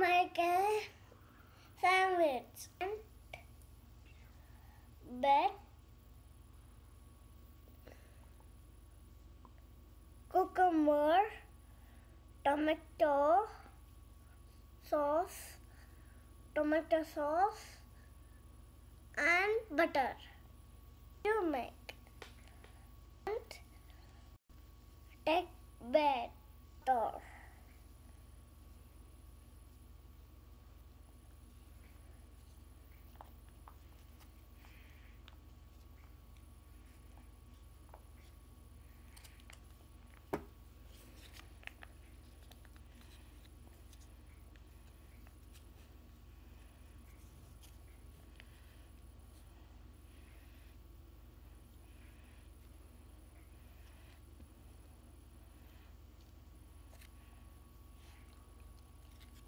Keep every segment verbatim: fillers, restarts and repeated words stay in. make a sandwich and bed, cucumber, tomato sauce, tomato sauce and butter. You make and take batter.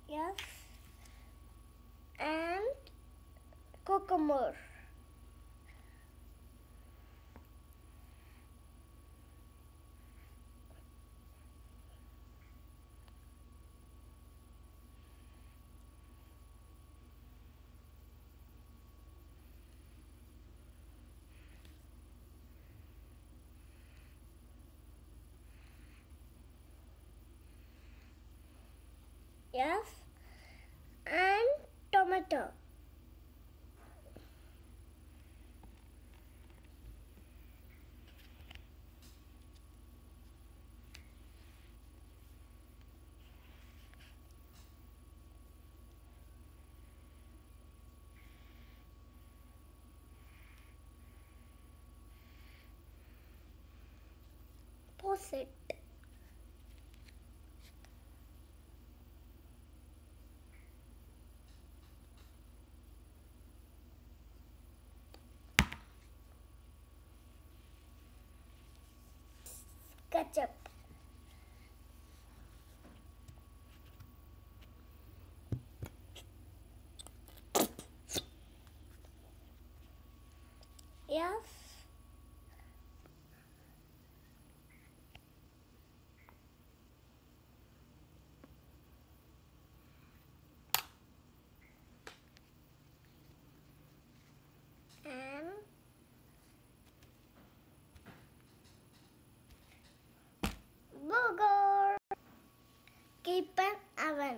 Yes, and cucumber. Yes, and tomato. Pause it. Ketchup. Yes. Keep an oven.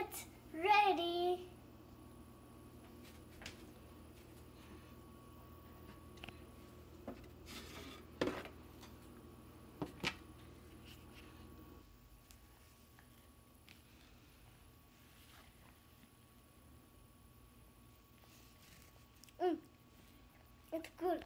It's ready. Mm. It's good.